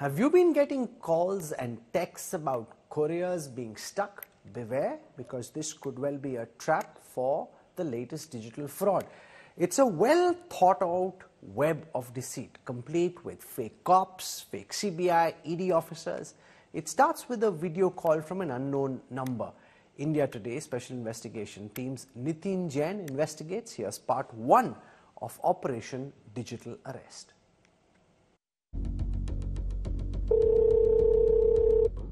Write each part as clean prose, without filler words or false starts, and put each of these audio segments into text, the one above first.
Have you been getting calls and texts about couriers being stuck? Beware, because this could well be a trap for the latest digital fraud. It's a well thought out web of deceit, complete with fake cops, fake CBI, ED officers. It starts with a video call from an unknown number. India Today Special Investigation Team's Nitin Jain investigates. Here's part one of Operation Digital Arrest.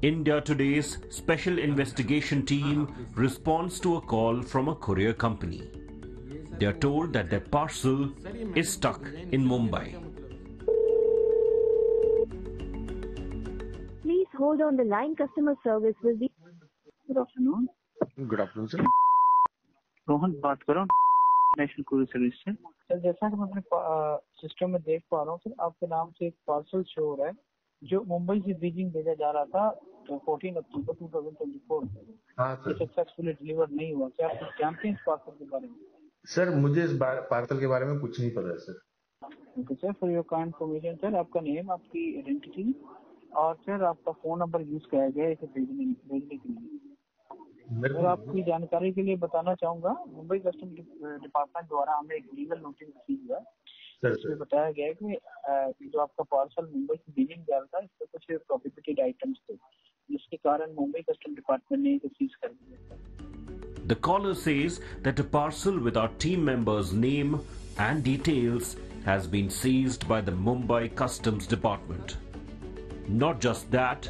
India Today's Special Investigation Team responds to a call from a courier company. They are told that their parcel is stuck in Mumbai. Please hold on the line. Customer service will be... Good afternoon. Good afternoon, sir. Rohan, बात कर रहा हूँ National Courier Service से. Sir जैसा कि मैं अपने system में देख पा रहा हूँ सर, आपके नाम से एक पार्सल शो हो रहा है जो मुंबई से बीजिंग भेजा जा रहा था 14 अक्टूबर 2024 को, सक्सेसफुली डिलीवर नहीं हुआ. क्या आप कुछ जानते हैं इस पार्सल के बारे में? सर मुझे इस पार्सल के बारे में कुछ नहीं पता है sir. Sir for your kind information sir, आपका नेम, आपकी आइडेंटिटी और सर आपका फोन नंबर यूज किया गया इसे भेजने के लिए. सर आपकी जानकारी के लिए बताना चाहूँगा, मुंबई कस्टम डिपार्टमेंट द्वारा हमें एक लीगल नोटिस रिसीव हुआ. इसमें बताया गया है कि जो आपका पार्सल मुंबई से बीजिंग जा रहा था इसमें कुछ प्रोहिबिटेड आइटम्स थे जिसके कारण मुंबई कस्टम डिपार्टमेंट ने इसे सीज कर दिया. The caller says that a parcel with our team member's name and details has been seized by the Mumbai Customs Department. Not just that,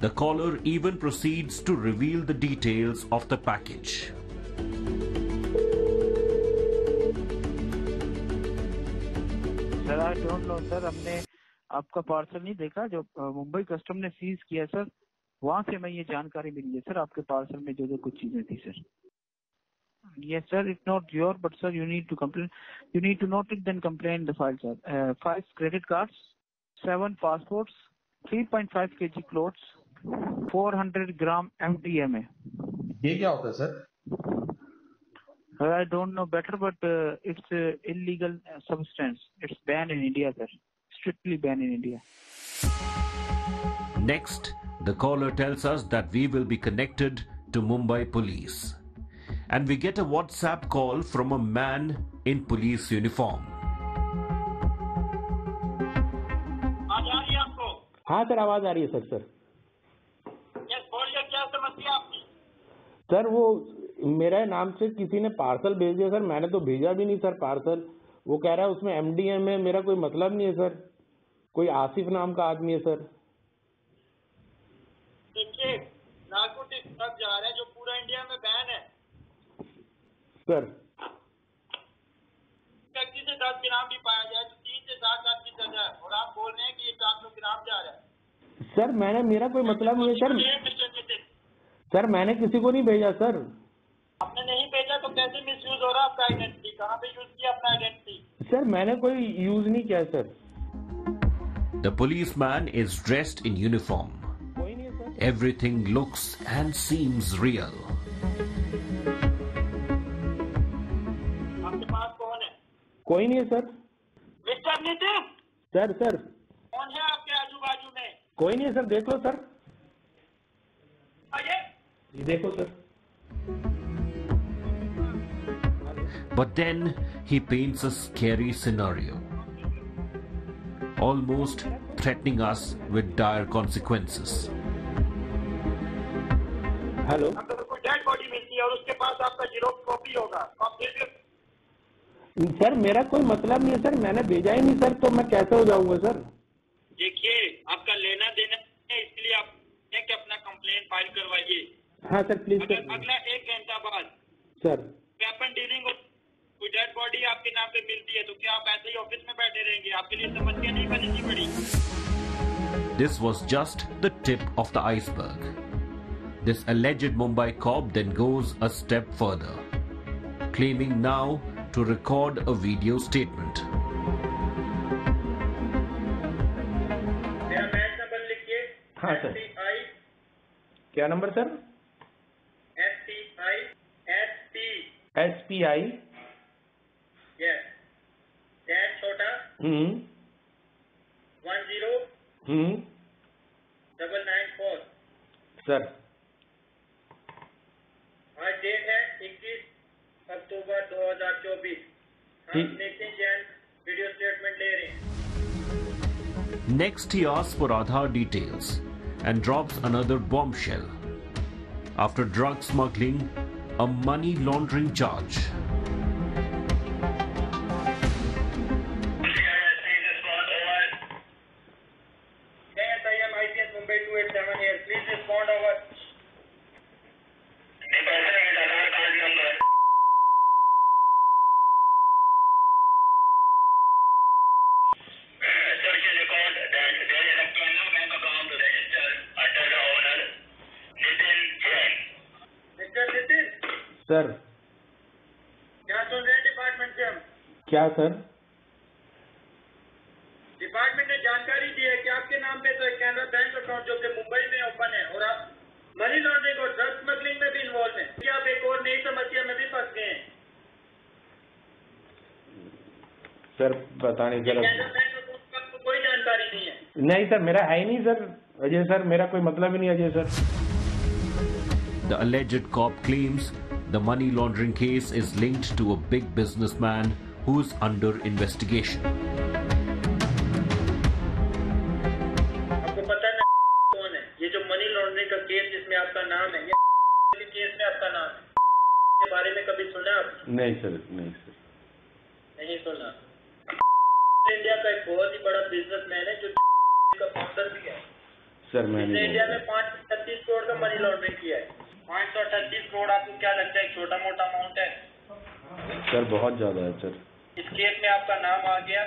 the caller even proceeds to reveal the details of the package. Sir, I don't know sir, हमने आपका parcel नहीं देखा जो Mumbai custom ने seize किया sir, वहाँ से मैं ये जानकारी मिली है सर आपके पार्सल में जो जो कुछ चीजें थी sir. Yes sir, it's not your, but sir you need to complain, you need to note it then complain the file sir. 5 credit cards, 7 passports, 3.5 kg clothes, 400 gram MDMA. ये क्या होता है sir? I don't know better, but it's illegal substance. It's banned in India sir. Strictly banned in India. Next, the caller tells us that we will be connected to Mumbai police. And we get a WhatsApp call from a man in police uniform. हाँ sir आवाज आ रही है sir. Sir बोलिए क्या समस्या आपकी? Sir वो मेरे नाम से किसी ने पार्सल भेज दिया सर, मैंने तो भेजा भी नहीं सर पार्सल. वो कह रहा है उसमें MDMA है, मेरा कोई मतलब नहीं है सर. कोई आसिफ नाम का आदमी है सर. देखिए लाखों से सब जा रहा है जो पूरा इंडिया में बैन है सर. व्यक्ति से 10 ग्राम भी पाया जाए तो 3 से 7 साल की सजा, और आप बोल रहे हैं कि 400 ग्राम जा रहा है सर. मैंने मेरा कोई मतलब नहीं है सर. सर मैंने किसी को नहीं भेजा सर. आपने नहीं भेजा तो कैसे मिस यूज हो रहा है आपका आइडेंटिटी? कहाँ पे यूज किया अपना आइडेंटिटी? सर मैंने कोई यूज नहीं किया sir. The police man is dressed in uniform. Everything looks and seems real. आपके पास कौन है? कोई नहीं है sir. Mister Nitin sir. Sir कौन है आपके आजू बाजू में? कोई नहीं है सर. देख लो सर, ये देखो sir. But then he paints a scary scenario, almost threatening us with dire consequences. Hello, आपको कोई डेड बॉडी मिलती है और उसके पास आपका जीरो कॉपी होगा. सर मेरा कोई मतलब नहीं है सर, मैंने भेजा ही नहीं सर, तो मैं कैसे हो जाऊंगा सर? देखिए आपका लेना देना है, इसलिए आप अपना कंप्लेंट फाइल करवाइए. हाँ सर प्लीज सर. अगला 1 घंटा बाद सर वेपन डीलिंग कोई डेड बॉडी आपके नाम पे मिलती है तो क्या आप ऐसे ही ऑफिस में बैठे रहेंगे? आपके लिए समस्या नहीं बनेगी बड़ी. This was just the tip of the iceberg. This alleged Mumbai cop then goes a step further, claiming now to record a video statement. मेरा बैच नंबर लिखिए. हाँ सर. क्या number sir? SPI. Yes. Dash छोटा. 10. 994 sir. आज date है 21 अक्टूबर 2024। हम Nitin Jain video statement ले रहे हैं। Next he asks for Aadhaar details and drops another bombshell. After drug smuggling, a money laundering charge. Sir क्या सुन रहे हैं डिपार्टमेंट से हम? क्या सर? डिपार्टमेंट ने जानकारी दी है कि आपके नाम पे तो एक कैनरा बैंक अकाउंट जो कि मुंबई में ओपन है और आप मनी लॉन्ड्रिंग और ड्रग स्मगलिंग में भी इन्वॉल्व हैं, क्या आप एक और नई समस्या में भी फंस गए हैं? सर पता नहीं, कैनरा बैंक अकाउंट आपको कोई जानकारी नहीं है? नहीं सर, मेरा है ही नहीं सर अजय सर, मेरा कोई मतलब ही नहीं Ajay sir. The alleged cop claims the money laundering case is linked to a big businessman who is under investigation. आपको पता है कौन है? ये जो मनी लॉन्ड्रिंग का केस जिसमें आपका नाम है, ये केस में आपका नाम है, के बारे में कभी सुना आपने? नहीं सर, नहीं सर, नहीं सुना। इंडिया का एक बहुत ही बड़ा बिजनेसमैन है जो का फाउंडर भी है सर। मैंने इंडिया में 536 करोड़ का मनी लॉन्ड्रिंग किया है। 536 करोड़ आपको क्या लगता है छोटा मोटा अमाउंट है? सर बहुत ज्यादा है सर। इस केस में आपका नाम आ गया,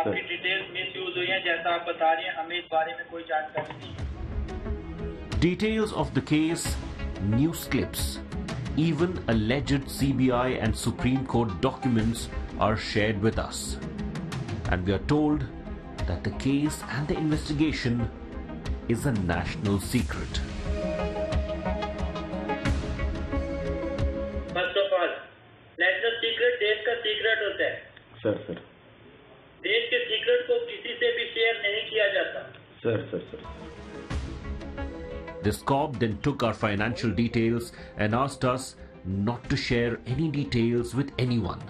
आपकी डिटेल्स मिसयूज हुई हैं जैसा आप बता रहे हैं, हमें इस बारे में कोई जानकारी नहीं। Details of the case, news clips, even alleged CBI and Supreme Court documents are shared with us and we are told that the case and the investigation is a national secret. National secret देश का secret होता है sir. Sir देश के secret को किसी से भी शेयर नहीं किया जाता sir. Sir sir. This cop then took our financial details and asked us not to share any details with anyone.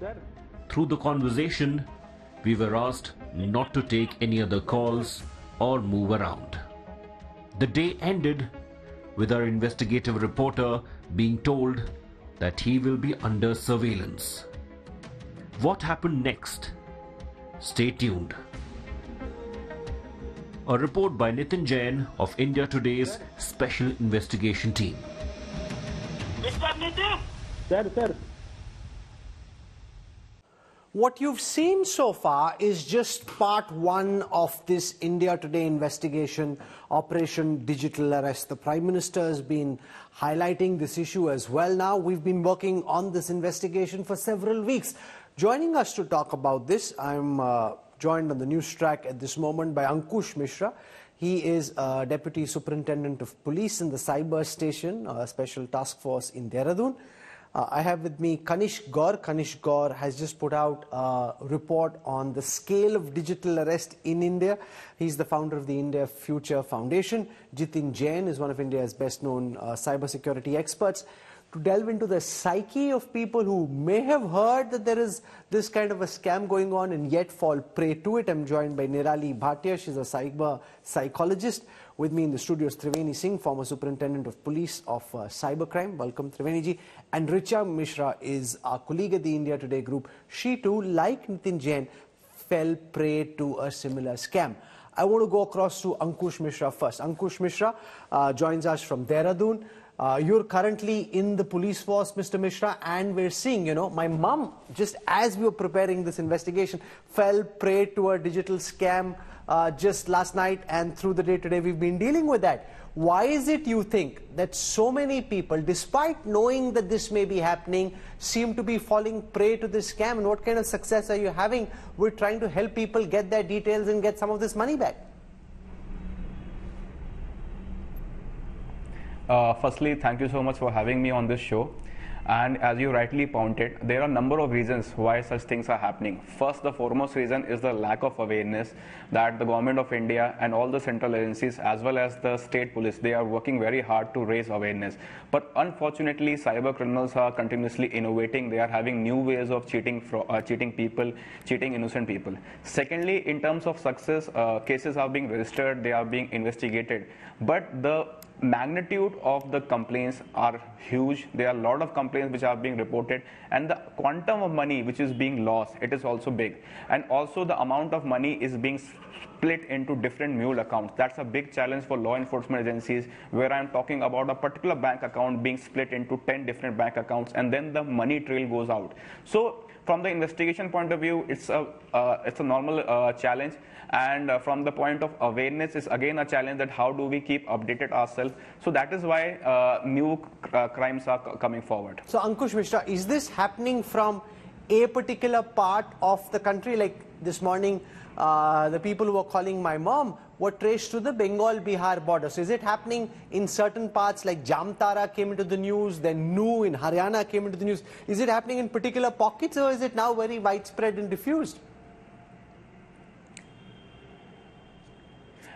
Sir. Through the conversation, we were asked not to take any other calls or move around. The day ended with our investigative reporter being told that he will be under surveillance. What happened next? Stay tuned. A report by Nitin Jain of India Today's special investigation team. Mr. Nitin! Sir, sir. What you've seen so far is just part one of this India Today investigation, Operation Digital Arrest. The Prime Minister has been highlighting this issue as well now. We've been working on this investigation for several weeks. Joining us to talk about this, I'm joined on the news track at this moment by Ankush Mishra. He is Deputy Superintendent of Police in the Cyber Station, Special Task Force in Dehradun. I have with me Kanishk Gaur. Kanishk Gaur has just put out a report on the scale of digital arrest in India. He's the founder of the India Future Foundation. Nitin Jain is one of India's best known cybersecurity experts. To delve into the psyche of people who may have heard that there is this kind of a scam going on and yet fall prey to it, I'm joined by Nirali Bhatia. She's a cyber psychologist. With me in the studio is Triveni Singh, former Superintendent of Police of Cybercrime. Welcome, Triveni ji. And Richa Mishra is our colleague at the India Today group. She too, like Nitin Jain, fell prey to a similar scam. I want to go across to Ankush Mishra first. Ankush Mishra joins us from Dehradun. You're currently in the police force, Mr. Mishra, and we're seeing, you know, my mum, just as we were preparing this investigation, fell prey to a digital scam just last night, and through the day today we've been dealing with that. Why is it, you think, that so many people, despite knowing that this may be happening, seem to be falling prey to this scam, and what kind of success are you having with trying to help people get their details and get some of this money back? Firstly, thank you so much for having me on this show. And as you rightly pointed, there are a number of reasons why such things are happening. First, the foremost reason is the lack of awareness that the government of India and all the central agencies as well as the state police, they are working very hard to raise awareness. But unfortunately, cyber criminals are continuously innovating. They are having new ways of cheating innocent people. Secondly, in terms of success, cases are being registered, they are being investigated. But the magnitude of the complaints are huge. There are a lot of complaints which are being reported, and the quantum of money which is being lost, it is also big. And also the amount of money is being split into different mule accounts. That's a big challenge for law enforcement agencies, where I'm talking about a particular bank account being split into 10 different bank accounts, and then the money trail goes out. So from the investigation point of view, it's a normal challenge, and from the point of awareness is again a challenge, that how do we keep updated ourselves. So that is why new crimes are coming forward. So Ankush Mishra, is this happening from a particular part of the country? Like this morning, the people who were calling my mom were traced to the Bengal-Bihar border. So is it happening in certain parts, like Jamtara came into the news, then Nu in Haryana came into the news? Is it happening in particular pockets, or is it now very widespread and diffused?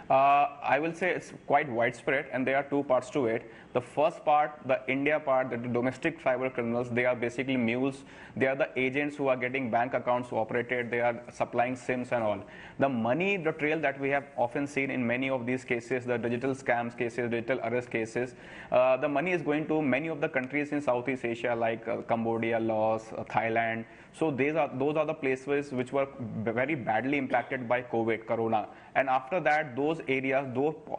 I will say it's quite widespread, and there are two parts to it. The first part, the India part, the domestic cyber criminals, they are basically mules. They are the agents who are getting bank accounts operated. They are supplying SIMs and all. The money, the trail that we have often seen in many of these cases, the digital scams cases, digital arrest cases, the money is going to many of the countries in Southeast Asia, like Cambodia, Laos, Thailand. So those are the places which were very badly impacted by COVID, Corona. And after that, those areas,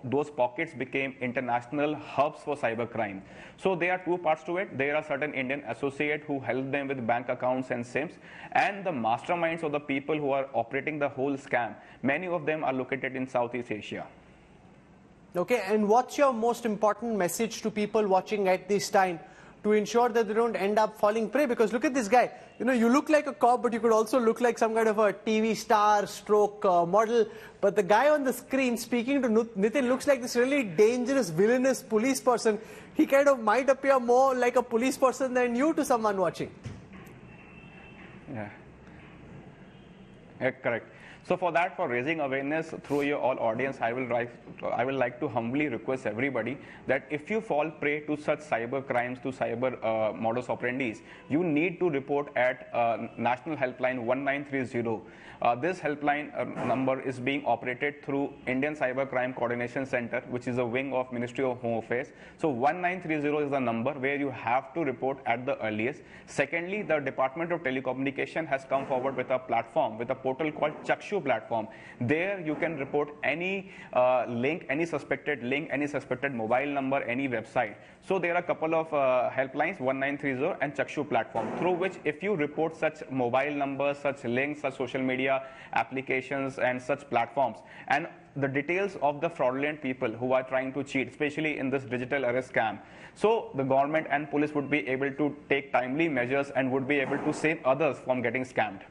those pockets became international hubs for cybercrime. So there are two parts to it. There are certain Indian associates who help them with bank accounts and SIMs, and the masterminds or the people who are operating the whole scam. Many of them are located in Southeast Asia. Okay, and what's your most important message to people watching at this time to ensure that they don't end up falling prey? Because look at this guy, you know, you look like a cop, but you could also look like some kind of a TV star stroke model. But the guy on the screen speaking to Nitin looks like this really dangerous, villainous police person. He kind of might appear more like a police person than you to someone watching. Yeah, correct. So for that, for raising awareness through your all audience, I will like to humbly request everybody that if you fall prey to such cyber crimes, to cyber modus operandi, you need to report at National Helpline 1930. This helpline number is being operated through Indian Cyber Crime Coordination Center, which is a wing of Ministry of Home Affairs. So 1930 is the number where you have to report at the earliest. Secondly, the Department of Telecommunication has come forward with a platform, with a portal called Chakshu platform. There you can report any link, any suspected mobile number, any website. So there are a couple of helplines, 1930 and Chakshu platform, through which if you report such mobile numbers, such links, such social media applications and such platforms, and the details of the fraudulent people who are trying to cheat, especially in this digital arrest scam. So the government and police would be able to take timely measures and would be able to save others from getting scammed.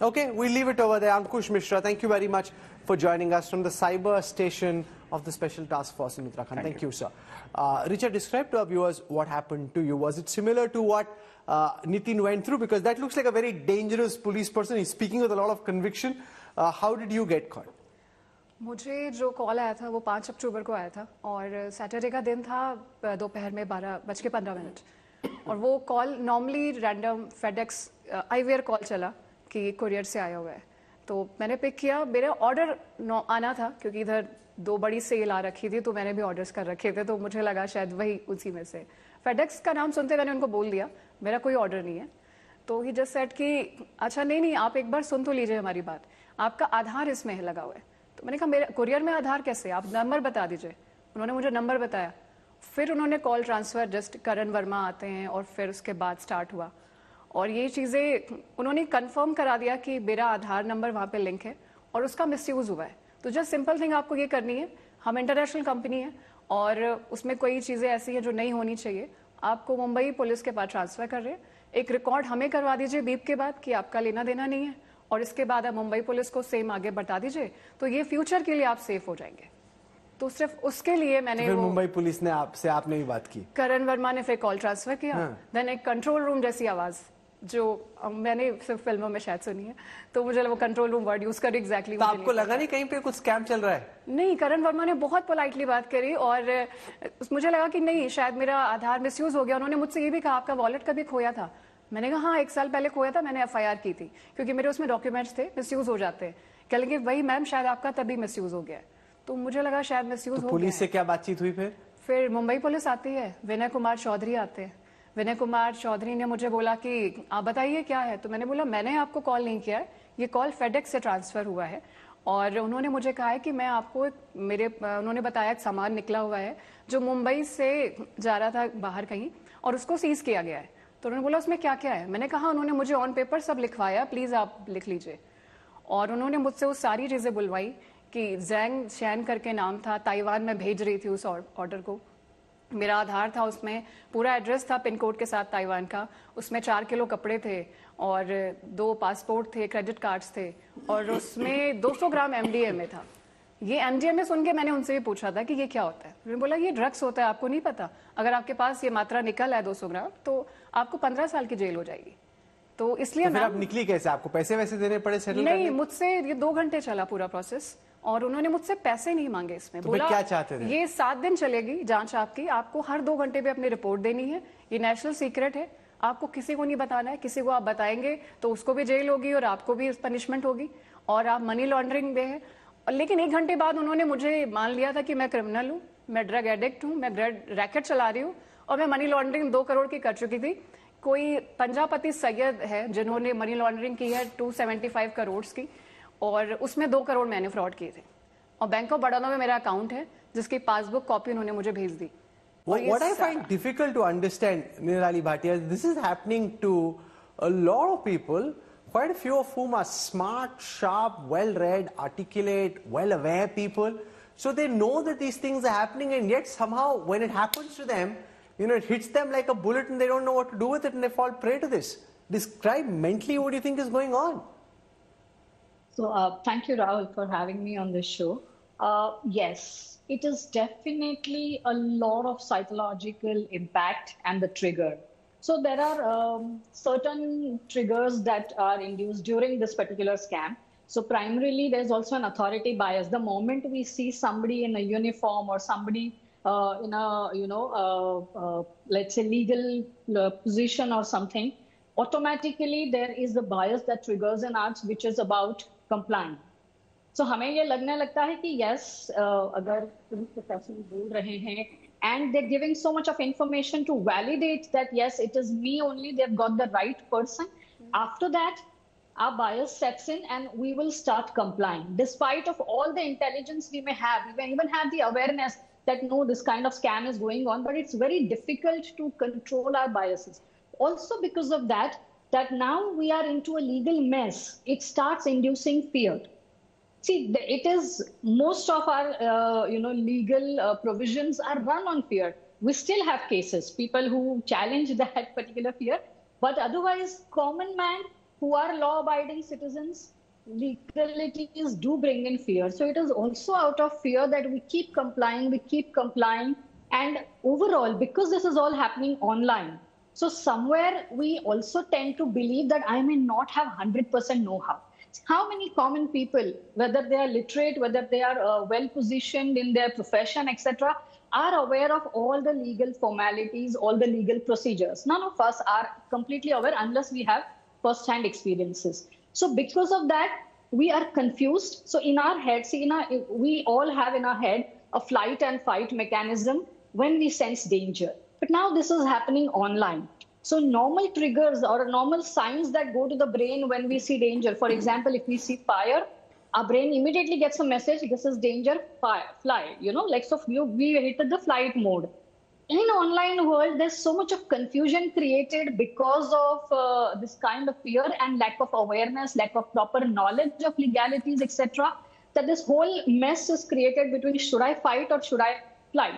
Okay, we'll leave it over there. Ankush Mishra, thank you very much for joining us from the cyber station of the Special Task Force in Uttarakhand. Thank you, sir. Richa, describe to our viewers what happened to you. Was it similar to what Nitin went through? Because that looks like a very dangerous police person. He's speaking with a lot of conviction. How did you get caught? मुझे जो call आया था वो 5 अक्टूबर को आया था और Saturday का दिन था दोपहर में 12:15 और वो call normally random FedEx IVR call चला कि कुरियर से आया हुआ है तो मैंने पिक किया मेरा ऑर्डर आना था क्योंकि इधर दो बड़ी सेल आ रखी थी तो मैंने भी ऑर्डर्स कर रखे थे तो मुझे लगा शायद वही उसी में से फेडेक्स का नाम सुनते मैंने उनको बोल दिया मेरा कोई ऑर्डर नहीं है तो ही जस्ट सेड कि अच्छा नहीं आप एक बार सुन तो लीजिए हमारी बात आपका आधार इसमें लगा हुआ है तो मैंने कहा मेरा कुरियर में आधार कैसे आप नंबर बता दीजिए उन्होंने मुझे नंबर बताया फिर उन्होंने call transfer just Karan Verma आते हैं और फिर उसके बाद स्टार्ट हुआ और ये चीज़ें उन्होंने कंफर्म करा दिया कि मेरा आधार नंबर वहाँ पे लिंक है और उसका मिसयूज़ हुआ है तो जस्ट सिंपल थिंग आपको ये करनी है हम इंटरनेशनल कंपनी है और उसमें कोई चीज़ें ऐसी हैं जो नहीं होनी चाहिए आपको मुंबई पुलिस के पास ट्रांसफ़र कर रहे हैं एक रिकॉर्ड हमें करवा दीजिए बीप के बाद कि आपका लेना देना नहीं है और इसके बाद आप मुंबई पुलिस को सेम आगे बढ़ा दीजिए तो ये फ्यूचर के लिए आप सेफ हो जाएंगे तो सिर्फ उसके लिए मैंने फिर मुंबई पुलिस ने आपसे आपने भी बात की, करण वर्मा ने फिर कॉल ट्रांसफर किया, देन एक कंट्रोल रूम जैसी आवाज जो मैंने सिर्फ फिल्मों में शायद सुनी है, तो मुझे वो कंट्रोल रूम वर्ड यूज कर एग्जैक्टली तो आपको लगा नहीं कहीं पे कुछ स्कैम चल रहा है? नहीं, करण वर्मा ने बहुत पोलाइटली बात करी और मुझे लगा कि नहीं शायद मेरा आधार मिसयूज हो गया। उन्होंने मुझसे ये भी कहा आपका वॉलेट कभी खोया था? मैंने कहा हाँ 1 साल पहले खोया था, मैंने एफआईआर की थी क्योंकि मेरे उसमें डॉक्यूमेंट्स थे, मिसयूज हो जाते हैं। कह लेंगे भाई मैम शायद आपका तभी मिसयूज हो गया, तो मुझे लगा शायद मिसयूज हो गया। पुलिस से क्या बातचीत हुई फिर? फिर मुंबई पुलिस आती है, विनय कुमार चौधरी आते हैं। विनय कुमार चौधरी ने मुझे बोला कि आप बताइए क्या है, तो मैंने बोला मैंने आपको कॉल नहीं किया है, ये कॉल फेडेक्स से ट्रांसफर हुआ है। और उन्होंने मुझे कहा है कि मैं आपको उन्होंने बताया एक सामान निकला हुआ है जो मुंबई से जा रहा था बाहर कहीं और उसको सीज किया गया है। तो उन्होंने बोला उसमें क्या क्या है? मैंने कहा उन्होंने मुझे ऑन पेपर सब लिखवाया, प्लीज आप लिख लीजिए। और उन्होंने मुझसे वो सारी चीजें बुलवाई कि जैंग शैन करके नाम था, ताइवान में भेज रही थी उस ऑर्डर को, मेरा आधार था उसमें, पूरा एड्रेस था पिन कोड के साथ ताइवान का, उसमें 4 किलो कपड़े थे और 2 पासपोर्ट थे, क्रेडिट कार्ड्स थे और उसमें 200 ग्राम MDMA था। ये MDMA सुन के मैंने उनसे भी पूछा था कि ये क्या होता है? उन्होंने बोला ये ड्रग्स होता है, आपको नहीं पता, अगर आपके पास ये मात्रा निकल है 200 ग्राम तो आपको 15 साल की जेल हो जाएगी। तो इसलिए आप निकली कैसे? आपको पैसे वैसे देने पड़े? नहीं, मुझसे ये 2 घंटे चला पूरा प्रोसेस और उन्होंने मुझसे पैसे नहीं मांगे इसमें। तो बोला क्या चाहते थे? ये 7 दिन चलेगी जांच आपकी, आपको हर 2 घंटे पे अपनी रिपोर्ट देनी है, ये नेशनल सीक्रेट है, आपको किसी को नहीं बताना है, किसी को आप बताएंगे तो उसको भी जेल होगी और आपको भी पनिशमेंट होगी और आप मनी लॉन्ड्रिंग में है। लेकिन 1 घंटे बाद उन्होंने मुझे मान लिया था कि मैं क्रिमिनल हूँ, मैं ड्रग एडिक्ट हूँ, मैं रैकेट चला रही हूँ और मैं मनी लॉन्ड्रिंग 2 करोड़ की कर चुकी थी। कोई पंजापति सैयद है जिन्होंने मनी लॉन्ड्रिंग की है 275 करोड़ की और उसमें 2 करोड़ मैंने फ्रॉड किए थे। और बैंक ऑफ बड़ौदा में मेरा अकाउंट है जिसकी पासबुक कॉपी उन्होंने मुझे भेज दी। What I find difficult to understand, Nirali Bhatia, this is happening to a lot of people, quite a few of whom are smart, sharp, well-read, articulate, well-aware people. So they know that these things are happening, and yet somehow when it happens to them, you know, it hits them like a bullet, and they don't know what to do with it, and they fall prey to this. Describe mentally what do you think is going on? So thank you, Rahul, for having me on this show. Yes, it is definitely a lot of psychological impact and the trigger. So there are certain triggers that are induced during this particular scam. So primarily, there's also an authority bias. The moment we see somebody in a uniform or somebody in a, you know, let's say legal position or something, automatically there is the bias that triggers in us, which is about compliant. So हमें ये लगने लगता है कि yes, अगर police professional बोल रहे हैं and they're giving so much of information to validate that yes, it is me only, they've got the right person. After that, our bias sets in and we will start complying. Despite of all the intelligence we may have, we may even have the awareness that no, this kind of scam is going on, but it's very difficult to control our biases. Also because of that now we are into a legal mess. It starts inducing fear. See, it is most of our legal provisions are run on fear. We still have cases, people who challenge that particular fear, but otherwise common man who are law-abiding citizens, legalities do bring in fear. So it is also out of fear that we keep complying, and overall because this is all happening online. So somewhere we also tend to believe that I may not have 100% know-how. How many common people, whether they are literate, whether they are well-positioned in their profession, etc., are aware of all the legal formalities, all the legal procedures? None of us are completely aware unless we have first-hand experiences. So because of that, we are confused. So in our head, we all have in our head a flight and fight mechanism when we sense danger. But now this is happening online. So normal triggers or normal signs that go to the brain when we see danger. For example, if we see fire, our brain immediately gets a message, this is danger, fly. You know, like so we hit the flight mode. In an online world, there's so much of confusion created because of this kind of fear and lack of awareness, lack of proper knowledge of legalities, etc. That this whole mess is created between should I fight or should I fly?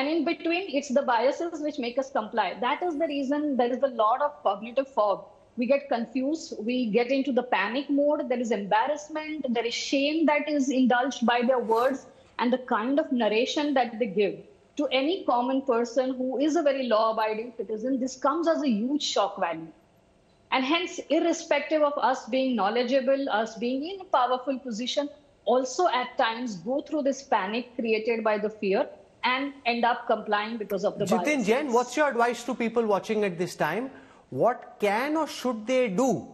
And in between, it's the biases which make us comply. That is the reason there is a lot of cognitive fog. We get confused. We get into the panic mode. There is embarrassment. There is shame that is indulged by their words. and the kind of narration that they give to any common person who is a very law-abiding citizen, this comes as a huge shock value. And hence, irrespective of us being knowledgeable, us being in a powerful position, also at times go through this panic created by the fear and end up complying because of the bias. Nitin Jain, what's your advice to people watching at this time? What can or should they do?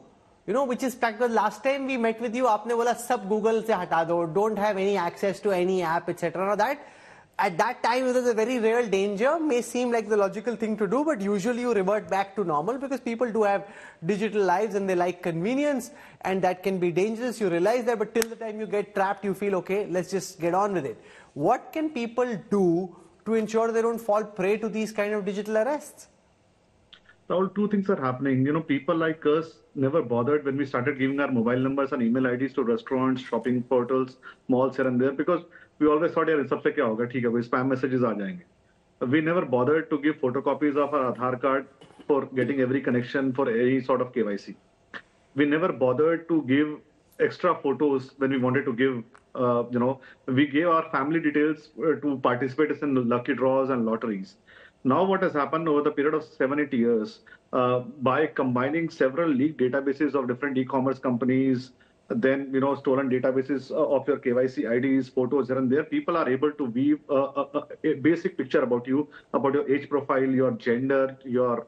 You know, which is practical. Last time we met with you, aapne bola sab Google se hata do, don't have any access to any app, etc. That at that time it was a very real danger, may seem like the logical thing to do, but usually you revert back to normal because people do have digital lives and they like convenience, and that can be dangerous. You realize that, but till the time you get trapped, you feel okay, let's just get on with it. What can people do to ensure they don't fall prey to these kind of digital arrests? All two things are happening. You know, people like us never bothered when we started giving our mobile numbers and email IDs to restaurants, shopping portals, malls here and there, because we always thought, yeah, sab se kya hoga, theek hai, bhai, spam messages aa jayenge. We never bothered to give photocopies of our Aadhaar card for getting every connection for any sort of KYC. We never bothered to give extra photos when we wanted to give, you know, we gave our family details to participate in lucky draws and lotteries. Now what has happened over the period of 7-8 years, by combining several leaked databases of different e-commerce companies, then, you know, stolen databases of your KYC IDs, photos here and there, people are able to weave a basic picture about you, about your age profile, your gender, your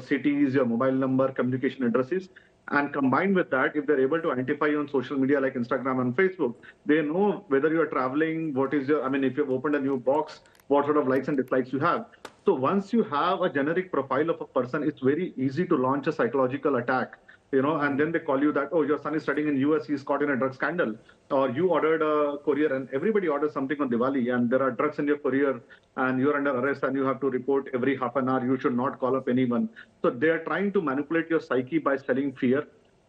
cities, your mobile number, communication addresses. And combined with that, if they're able to identify you on social media like Instagram and Facebook, they know whether you're traveling, what is your, I mean, if you've opened a new box, what sort of likes and dislikes you have. So once you have a generic profile of a person, it's very easy to launch a psychological attack, you know, and then they call you that, oh, your son is studying in US, he's caught in a drug scandal, or you ordered a courier, and everybody orders something on Diwali and there are drugs in your courier and you're under arrest and you have to report every half an hour, you should not call up anyone. So they are trying to manipulate your psyche by selling fear,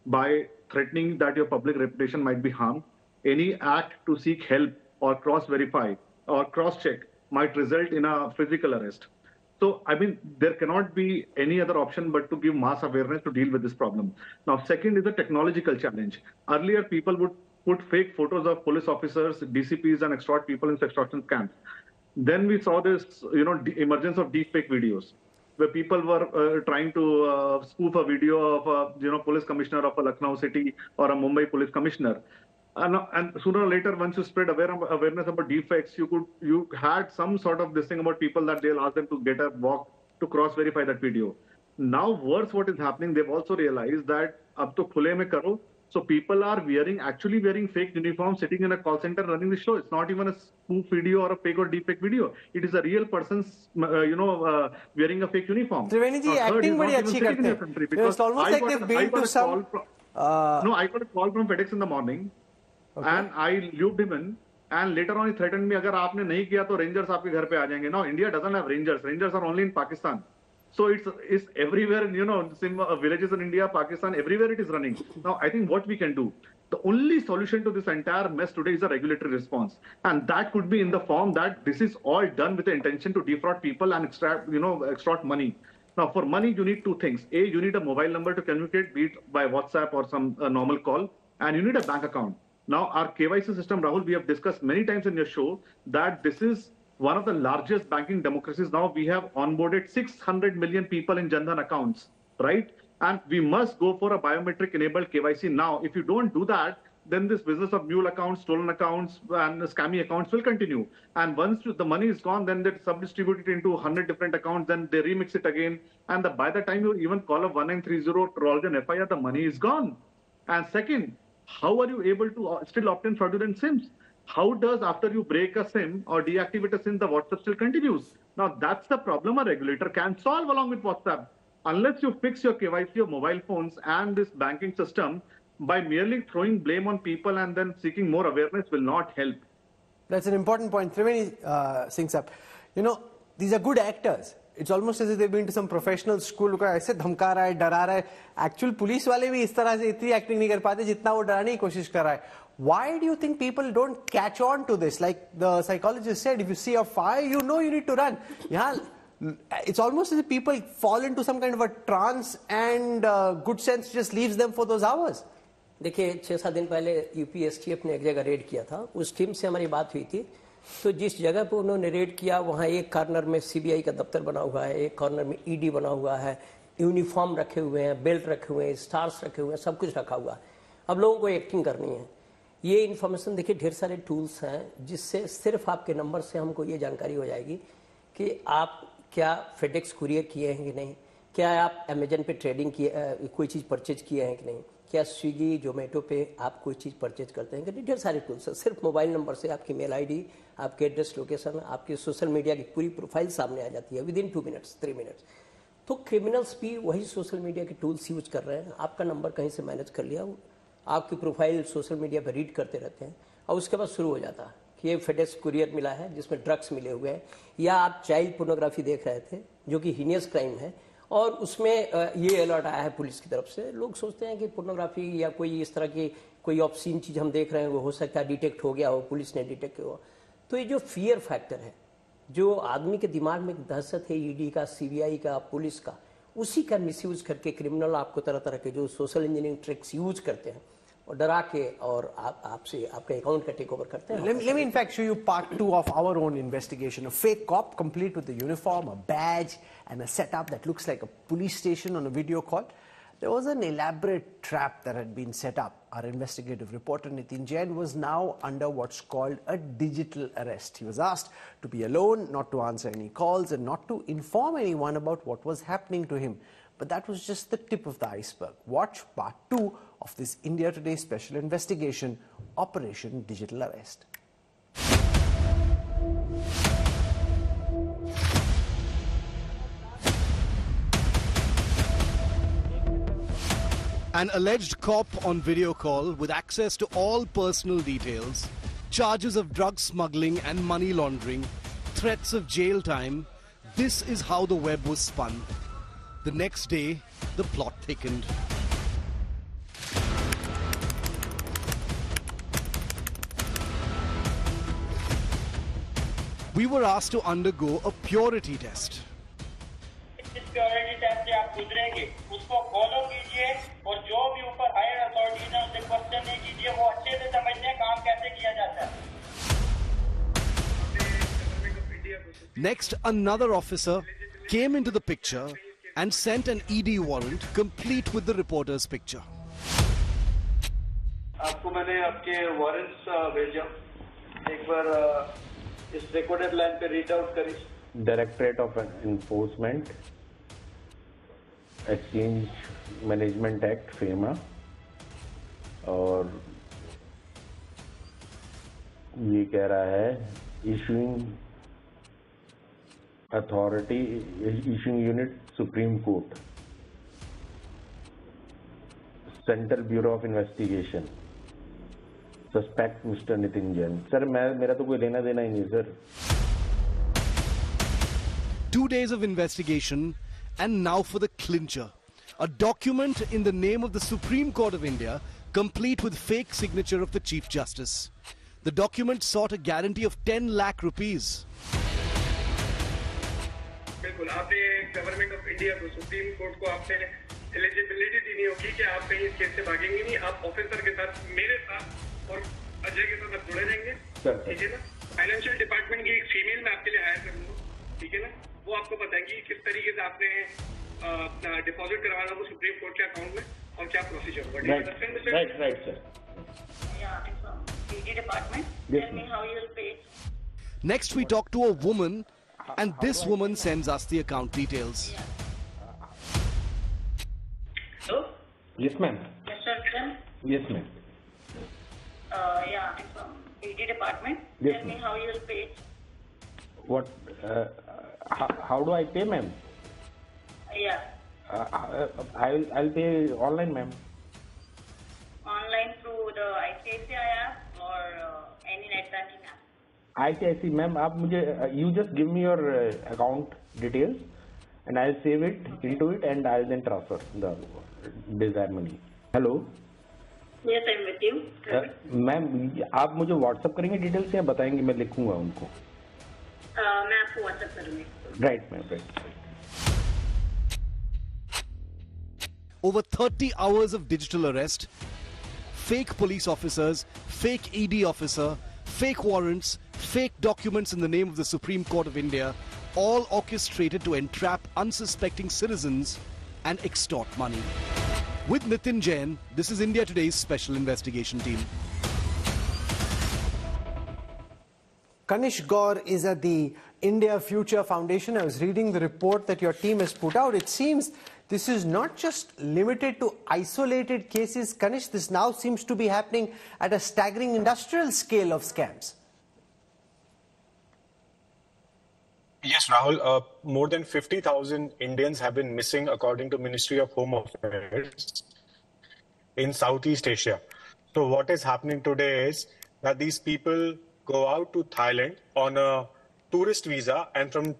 by threatening that your public reputation might be harmed. Any act to seek help or cross-verify or cross-check might result in a physical arrest. So, I mean, there cannot be any other option but to give mass awareness to deal with this problem. Now, second is the technological challenge. Earlier, people would put fake photos of police officers, DCPs, and extort people in extortion camps. Then we saw this, you know, emergence of deepfake videos, where people were trying to spoof a video of a, you know, police commissioner of a Lucknow city or a Mumbai police commissioner. And sooner or later, once you spread awareness about deepfakes, you had some sort of this thing about people that they'll ask them to get a walk to cross-verify that video. Now, worse, what is happening, they've also realized that ab to khule mein karo, so people are actually wearing fake uniforms, sitting in a call center running the show. It's not even a spoof video or a fake or deepfake video. It is a real person, you know, wearing a fake uniform. Triveni ji, acting badi achhi karte hain. It's almost like they've been to some... No, I got a call from FedEx in the morning. Okay. And I looped him in, and later on he threatened me, if you didn't do it, then Rangers will come to your house. No, India doesn't have Rangers. Rangers are only in Pakistan. So it's everywhere, you know, villages in India, Pakistan, everywhere it is running. Now, I think what we can do, the only solution to this entire mess today is a regulatory response. And that could be in the form that this is all done with the intention to defraud people and extract, you know, extort money. Now, for money, you need two things. A, you need a mobile number to communicate, be it by WhatsApp or some normal call, and you need a bank account. Now, our KYC system, Rahul, we have discussed many times in your show that this is one of the largest banking democracies. Now, we have onboarded 600 million people in Jandhan accounts, right? And we must go for a biometric-enabled KYC now. If you don't do that, then this business of mule accounts, stolen accounts, and scammy accounts will continue. And once the money is gone, then they sub-distribute it into 100 different accounts, then they remix it again. And by the time you even call a 1930 or an FIR, the money is gone. And second, how are you able to still obtain fraudulent SIMs? How does, after you break a SIM or deactivate a SIM, the WhatsApp still continues? Now, that's the problem a regulator can solve along with WhatsApp. Unless you fix your KYC of mobile phones and this banking system, by merely throwing blame on people and then seeking more awareness will not help. That's an important point. Triveni Singh sir, you know, these are good actors. It's almost as if they've been to some professional school. Look, ऐसे धमका रहा है, डरा रहा है. Actual police वाले भी इस तरह से इतनी acting नहीं कर पाते जितना वो डराने की कोशिश कर रहा है. Why do you think people don't catch on to this? Like the psychologist said, if you see a fire, you know you need to run. Yeah, it's almost as if people fall into some kind of a trance and good sense just leaves them for those hours. देखिए 6-7 दिन पहले UPSTF ने एक जगह red किया था, उस team से हमारी बात हुई थी। तो जिस जगह पर उन्होंने रेड किया वहाँ एक कॉर्नर में सीबीआई का दफ्तर बना हुआ है, एक कॉर्नर में ईडी बना हुआ है, यूनिफॉर्म रखे हुए हैं, बेल्ट रखे हुए हैं, स्टार्स रखे हुए हैं, सब कुछ रखा हुआ है। अब लोगों को एक्टिंग करनी है। ये इन्फॉर्मेशन देखिए ढेर सारे टूल्स हैं जिससे सिर्फ आपके नंबर से हमको ये जानकारी हो जाएगी कि आप क्या फेडेक्स कुरियर किए हैं कि नहीं, क्या आप अमेजन पे ट्रेडिंग किए, कोई चीज़ परचेज किए हैं कि नहीं, क्या स्विगी जोमेटो पे आप कोई चीज़ परचेज करते हैं कि नहीं। ढेर सारे टूल्स हैं। सिर्फ मोबाइल नंबर से आपकी मेल आईडी, आपके एड्रेस, लोकेशन, आपकी सोशल मीडिया की पूरी प्रोफाइल सामने आ जाती है विदिन 2 मिनट्स 3 मिनट्स। तो क्रिमिनल्स भी वही सोशल मीडिया के टूल्स यूज कर रहे हैं। आपका नंबर कहीं से मैनेज कर लिया, आपकी प्रोफाइल सोशल मीडिया पर रीड करते रहते हैं और उसके बाद शुरू हो जाता है कि ये फेडेक्स कुरियर मिला है जिसमें ड्रग्स मिले हुए हैं, या आप चाइल्ड पोर्नोग्राफी देख रहे थे जो कि हीनियस क्राइम है, और उसमें ये अलर्ट आया है पुलिस की तरफ से। लोग सोचते हैं कि पोर्नोग्राफी या कोई इस तरह की कोई ऑब्सीन चीज़ हम देख रहे हैं वो हो सकता है डिटेक्ट हो गया हो, पुलिस ने डिटेक्ट किया। तो ये जो फियर फैक्टर है जो आदमी के दिमाग में दहशत है ईडी का, सीबीआई का, पुलिस का, उसी का मिसयूज करके क्रिमिनल आपको तरह तरह के जो सोशल इंजीनियरिंग ट्रिक्स यूज करते हैं और डरा के और आपसे आपके अकाउंट का टेक ओवर करते हैं। Let me in fact show you part 2 of our own investigation. A fake cop complete with a uniform, a badge and a setup that looks like a police station on a video call. There was an elaborate trap that had been set up. Our investigative reporter Nitin Jain was now under what's called a digital arrest. He was asked to be alone, not to answer any calls and not to inform anyone about what was happening to him. But that was just the tip of the iceberg. Watch part 2 of this India Today special investigation, Operation Digital Arrest. An alleged cop on video call with access to all personal details, charges of drug smuggling and money laundering, threats of jail time. This is how the web was spun. The next day, the plot thickened. We were asked to undergo a purity test. Next, another officer came into the picture and sent an ED warrant complete with the reporter's picture. आपको मैंने आपके warrants भेजा, एक बार इस recorded line पे read out करी। Directorate of Enforcement, Exchange Management Act (FEMA) और ये कह रहा है issuing unit Supreme Court, Central Bureau of Investigation, suspect Mr. Nitin Jain. Sir, मेरा तो कोई लेना देना ही नहीं sir. 2 days of investigation, and now for the clincher, a document in the name of the Supreme Court of India, complete with fake signature of the Chief Justice. The document sought a guarantee of 10 lakh rupees. बिल्कुल आपने government of India को, Supreme Court को आपने eligibility दी नहीं होगी कि आप कहीं इस केस से भागेंगे नहीं, आप ऑफिसर के साथ, मेरे साथ और अजय के साथ आप जुड़े रहेंगे, ठीक है ना। फाइनेंशियल डिपार्टमेंट की एक फीमेल मैं आपके लिए हायर करूँगा, ठीक है ना, वो आपको बताएंगी किस तरीके से आपने डिपॉजिट करवाना वो सुप्रीम कोर्ट के अकाउंट में और क्या प्रोसीजर होगा। Next we talk to a woman. And this woman sends us the account details. Hello? Yes, ma'am. Yes, sir. Yes, ma'am. Yeah, I'm from ED department. Yes, tell me how you will pay. What? How do I pay, ma'am? Yeah. I'll pay online, ma'am. Online through the ICICI app or any net banking app. ICICI, ma'am, आप मुझे you just give me your account details and I'll save it into it and I'll then transfer the desired money. Hello. Yes, I'm with you. Ma'am, आप मुझे WhatsApp करेंगे details या बताएंगे, मैं लिखूंगा उनको. मैं आपको WhatsApp करूंगी. Right, ma'am. Right. Over 30 hours of digital arrest, fake police officers, fake ED officer, fake warrants, fake documents in the name of the Supreme Court of India, all orchestrated to entrap unsuspecting citizens and extort money. With Nitin Jain, this is India Today's special investigation team. Kanishk Gaur is at the India Future Foundation. I was reading the report that your team has put out. It seems this is not just limited to isolated cases, Kanishk. This now seems to be happening at a staggering industrial scale of scams. Yes, Rahul. More than 50,000 Indians have been missing, according to Ministry of Home Affairs, in Southeast Asia. So what is happening today is that these people go out to Thailand on a tourist visa, and from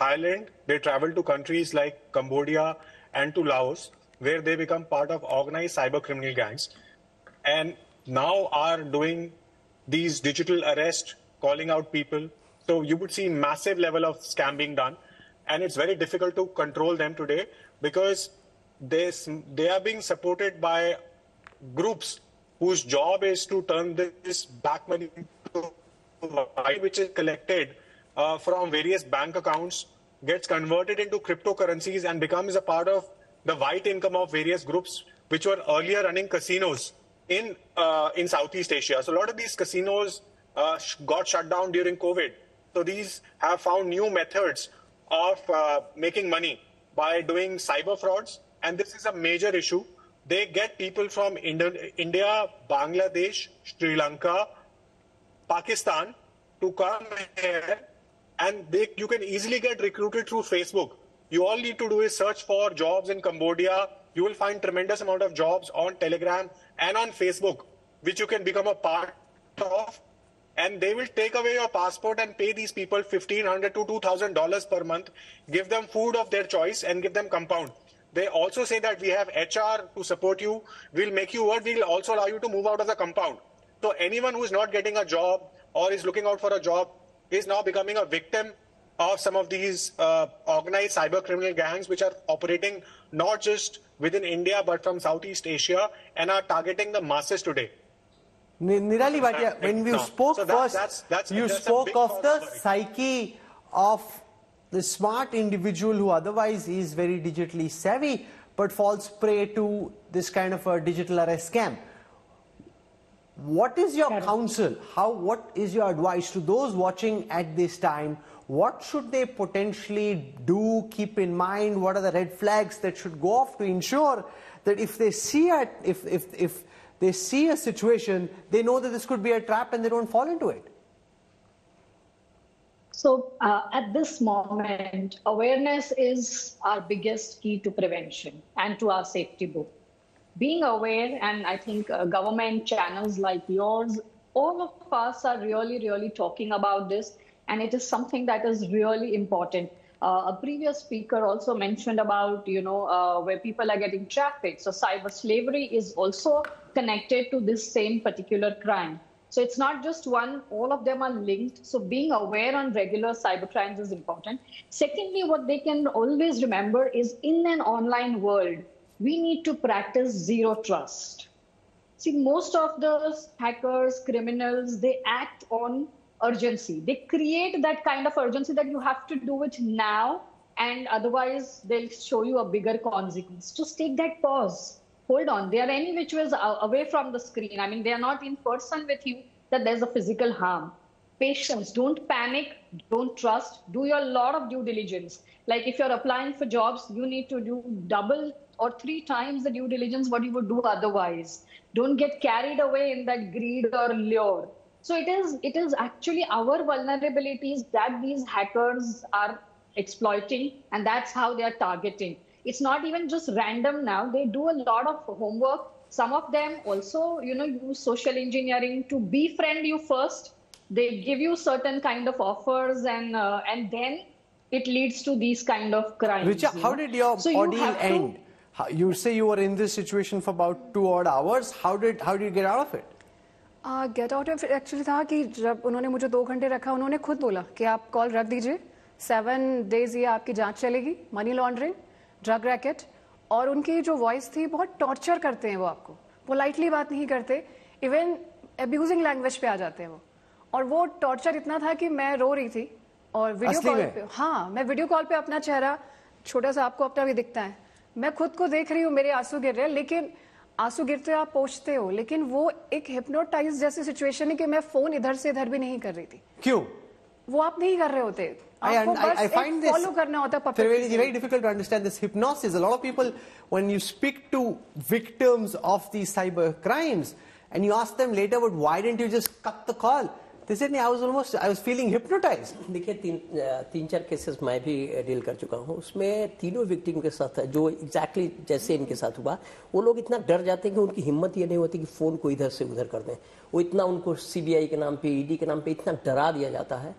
Thailand they travel to countries like Cambodia and to Laos, where they become part of organized cyber criminal gangs, and now are doing these digital arrests, calling out people. So you would see massive level of scam being done, and it's very difficult to control them today because they are being supported by groups whose job is to turn this back money into money, which is collected from various bank accounts, gets converted into cryptocurrencies and becomes a part of the white income of various groups which were earlier running casinos in Southeast Asia. So a lot of these casinos got shut down during COVID. So these have found new methods of making money by doing cyber frauds. And this is a major issue. They get people from India, Bangladesh, Sri Lanka, Pakistan to come here, and you can easily get recruited through Facebook. You all need to do is search for jobs in Cambodia. You will find tremendous amount of jobs on Telegram and on Facebook, which you can become a part of. And they will take away your passport and pay these people $1,500 to $2,000 per month, give them food of their choice and give them compound. They also say that we have HR to support you, we'll make you work, we'll also allow you to move out of the compound. So anyone who's not getting a job or is looking out for a job is now becoming a victim of some of these organized cyber criminal gangs, which are operating not just within India, but from Southeast Asia and are targeting the masses today. Nirali Bhatia, when you spoke first, you spoke of the psyche of the smart individual who otherwise is very digitally savvy but falls prey to this kind of a digital arrest scam. What is your counsel? What is your advice to those watching at this time? What should they potentially do, keep in mind? What are the red flags that should go off to ensure that if they see it, if they see a situation, they know that this could be a trap and they don't fall into it? So at this moment, awareness is our biggest key to prevention and to our safety book. Being aware, and I think government channels like yours, all of us are really talking about this, and it is something that is really important. A previous speaker also mentioned about, where people are getting trafficked. So cyber slavery is also connected to this same particular crime. So it's not just one, all of them are linked. So being aware on regular cyber crimes is important. Secondly, what they can always remember is in an online world, we need to practice zero trust. See, most of the hackers, criminals, they act on urgency. They create that kind of urgency that you have to do it now, and otherwise they'll show you a bigger consequence. Just take that pause. Hold on. They are any which ways away from the screen. I mean, they are not in person with you, that there's a physical harm. Patience. Don't panic. Don't trust. Do your lot of due diligence. Like if you're applying for jobs, you need to do double or three times the due diligence what you would do otherwise. Don't get carried away in that greed or lure. So it is actually our vulnerabilities that these hackers are exploiting, and that's how they are targeting. It's not even just random now. They do a lot of homework. Some of them also, use social engineering to befriend you first. They give you certain kind of offers, and then it leads to these kind of crimes. Richa, how did your ordeal end? You say you were in this situation for about 2 odd hours. How did you get out of it? Get out of it actually था कि जब उन्होंने मुझे 2 घंटे रखा, उन्होंने खुद बोला कि आप कॉल रख दीजिए, 7 days ये आपकी जांच चलेगी, मनी लॉन्ड्रिंग, ड्रग रैकेट, और उनकी जो वॉइस थी बहुत टॉर्चर करते हैं वो आपको. पोलाइटली बात नहीं करते, इवन एब्यूजिंग लैंग्वेज पे आ जाते हैं वो. और वो टॉर्चर इतना था कि मैं रो रही थी और वीडियो कॉल पे, हाँ मैं वीडियो कॉल पे अपना चेहरा छोटा सा आपको अपना भी दिखता है, मैं खुद को देख रही हूँ, मेरे आंसू गिर रहे हैं, लेकिन आंसू गिरते आप पहुंचते हो, लेकिन वो एक हिप्नोटाइज जैसी सिचुएशन है कि मैं फोन इधर से इधर भी नहीं कर रही थी. क्यों वो आप नहीं कर रहे होते, I find this very difficult to understand, this hypnosis. A lot of people, when you speak to victims of these cyber crimes and you ask them later, but why didn't you just cut the call? They said, I was feeling hypnotized. देखिए तीन चार cases मैं भी deal कर चुका हूँ. उसमें तीनों विक्टिम के साथ जो एग्जैक्टली जैसे इनके साथ हुआ, वो लोग इतना डर जाते हैं कि उनकी हिम्मत ये नहीं होती कि फ़ोन को इधर से उधर कर दें. वो इतना उनको CBI के नाम पे, ED के नाम पे इतना डरा दिया जाता है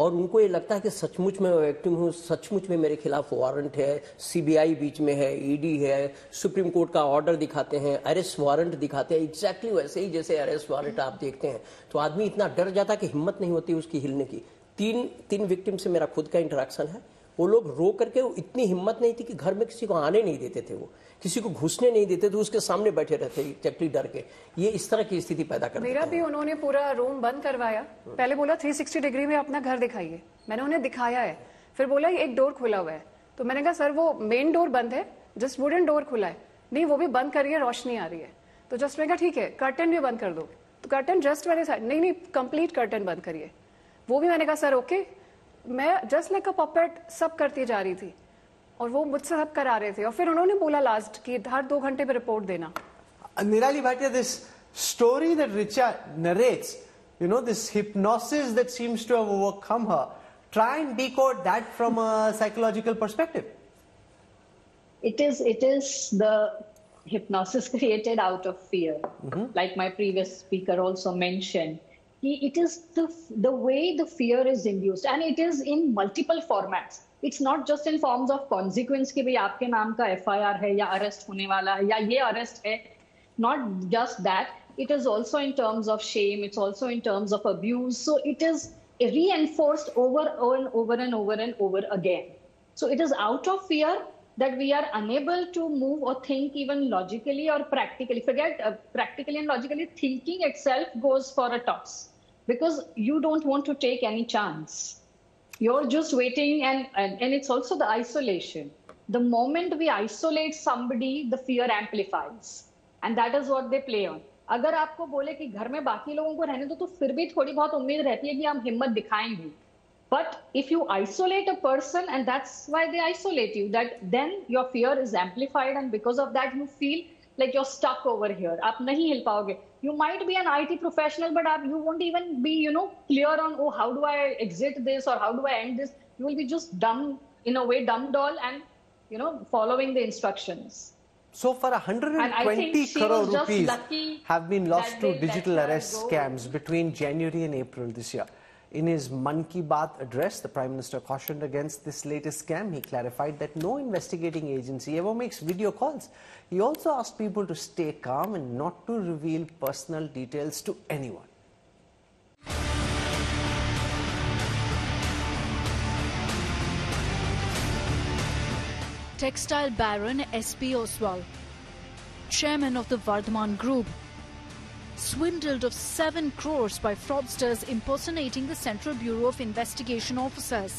और उनको ये लगता है कि सचमुच में मैं विक्टिम हूँ, सचमुच में मेरे खिलाफ वारंट है, CBI बीच में है, ED है, सुप्रीम कोर्ट का ऑर्डर दिखाते हैं, अरेस्ट वारंट दिखाते हैं, एग्जैक्टली वैसे ही जैसे अरेस्ट वारंट आप देखते हैं. तो आदमी इतना डर जाता है कि हिम्मत नहीं होती उसकी हिलने की. तीन विक्टिम से मेरा खुद का इंटरेक्शन है. वो लोग रो करके, वो इतनी हिम्मत नहीं थी कि घर में किसी को आने नहीं देते थे, वो किसी को घुसने नहीं देते थे, उसके सामने बैठे रहते चपटी डर के. ये इस तरह की स्थिति पैदा कर, मेरा भी उन्होंने पूरा रूम बंद करवाया. पहले बोला 360 डिग्री में अपना घर दिखाइए, मैंने उन्हें दिखाया है. फिर बोला एक डोर खुला हुआ है, तो मैंने कहा सर वो मेन डोर बंद है, जस्ट वुडन डोर खुला है. नहीं वो भी बंद करिए, रोशनी आ रही है. तो जस्ट मैंने कहा ठीक है कर्टन भी बंद कर दो, तो कर्टन जस्ट मैंने नहीं कंप्लीट कर्टन बंद करिए. वो भी मैंने कहा सर ओके. मैं जस्ट लाइक अ पपेट सब करती जा रही थी और वो मुझसे सब करा रहे थे. और फिर उन्होंने बोला लास्ट कि हर 2 घंटे पे रिपोर्ट देना. Nirali Bhatia, this story that Richa narrates, you know this hypnosis that seems to have overcome her, try and decode that from a psychological perspective. It is the hypnosis created out of fear, like my previous speaker also mentioned. It is the way the fear is induced, and it is in multiple formats. It's not just in forms of consequence कि भाई आपके नाम का FIR है या arrest होने वाला है या ये arrest है. Not just that. It is also in terms of shame. It's also in terms of abuse. So it is reinforced over and over again. So it is out of fear that we are unable to move or think even logically or practically. Forget practically and logically, thinking itself goes for a toss because you don't want to take any chance. You're just waiting, and it's also the isolation. The moment we isolate somebody, the fear amplifies, and that is what they play on. अगर आपको बोले कि घर में बाकी लोगों को रहने दो, तो फिर भी थोड़ी बहुत उम्मीद रहती है कि हम हिम्मत दिखाएंगे. But if you isolate a person, and that's why they isolate you, then your fear is amplified, and because of that, you feel like you're stuck over here. आप नहीं हिल पाओगे. You might be an IT professional, but you won't even be, clear on how do I exit this or how do I end this. You will be just dumb doll, and following the instructions. So far, 120 crore rupees have been lost to digital arrest scams between January and April this year. In his Mann Ki Baat address, the Prime Minister cautioned against this latest scam. He clarified that no investigating agency ever makes video calls. He also asked people to stay calm and not to reveal personal details to anyone. Textile Baron S.P. Oswal, Chairman of the Vardhman Group, swindled of 7 crores by fraudsters impersonating the Central Bureau of Investigation officers.